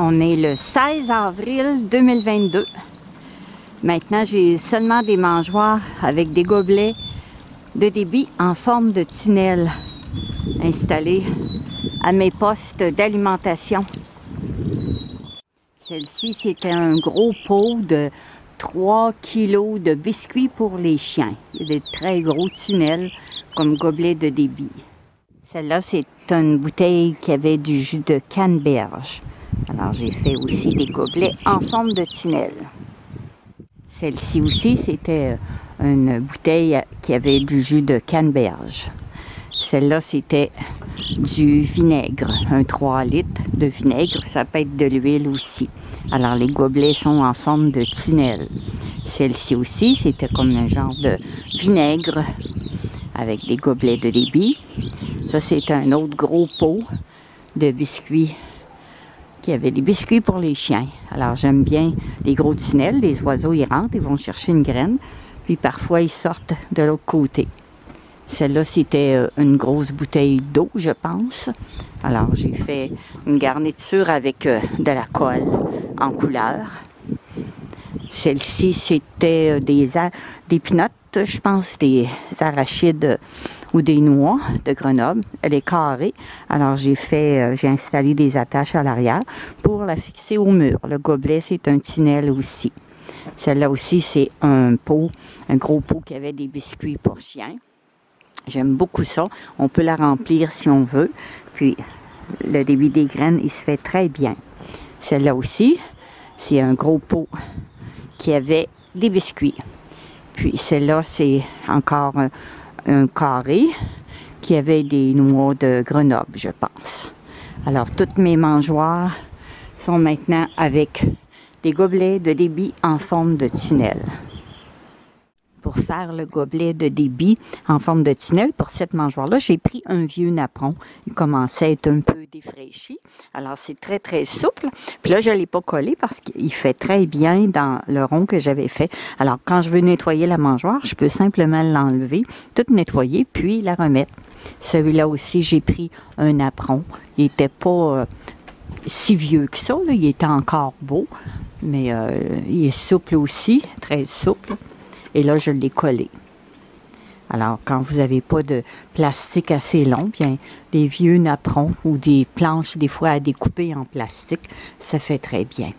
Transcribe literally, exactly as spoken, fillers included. On est le seize avril deux mille vingt-deux. Maintenant, j'ai seulement des mangeoires avec des gobelets de débit en forme de tunnel installés à mes postes d'alimentation. Celle-ci, c'était un gros pot de trois kilos de biscuits pour les chiens. Il y a des très gros tunnels comme gobelets de débit. Celle-là, c'est une bouteille qui avait du jus de canneberge. Alors, j'ai fait aussi des gobelets en forme de tunnel. Celle-ci aussi, c'était une bouteille qui avait du jus de canneberge. Celle-là, c'était du vinaigre, un trois litres de vinaigre. Ça peut être de l'huile aussi. Alors, les gobelets sont en forme de tunnel. Celle-ci aussi, c'était comme un genre de vinaigre avec des gobelets de débit. Ça, c'est un autre gros pot de biscuits qui avait des biscuits pour les chiens. Alors, j'aime bien les gros tunnels. Les oiseaux, ils rentrent, ils vont chercher une graine. Puis, parfois, ils sortent de l'autre côté. Celle-là, c'était une grosse bouteille d'eau, je pense. Alors, j'ai fait une garniture avec de la colle en couleur. Celle-ci, c'était des, des pinottes, je pense, des arachides ou des noix de Grenoble. Elle est carrée. Alors, j'ai fait, j'ai installé des attaches à l'arrière pour la fixer au mur. Le gobelet, c'est un tunnel aussi. Celle-là aussi, c'est un pot, un gros pot qui avait des biscuits pour chiens. J'aime beaucoup ça. On peut la remplir si on veut. Puis, le débit des graines, il se fait très bien. Celle-là aussi, c'est un gros pot qui avait des biscuits. Puis, celle-là, c'est encore un, un carré qui avait des noix de Grenoble, je pense. Alors, toutes mes mangeoires sont maintenant avec des gobelets de débit en forme de tunnel. Pour faire le gobelet de débit en forme de tunnel, pour cette mangeoire-là, j'ai pris un vieux napperon. Il commençait à être un peu défraîchi. Alors, c'est très, très souple. Puis là, je ne l'ai pas collé parce qu'il fait très bien dans le rond que j'avais fait. Alors, quand je veux nettoyer la mangeoire, je peux simplement l'enlever, tout nettoyer, puis la remettre. Celui-là aussi, j'ai pris un napperon. Il n'était pas euh, si vieux que ça, là. Il était encore beau, mais euh, il est souple aussi, très souple. Et là, je l'ai collé. Alors, quand vous n'avez pas de plastique assez long, bien, des vieux napperons ou des planches, des fois, à découper en plastique, ça fait très bien.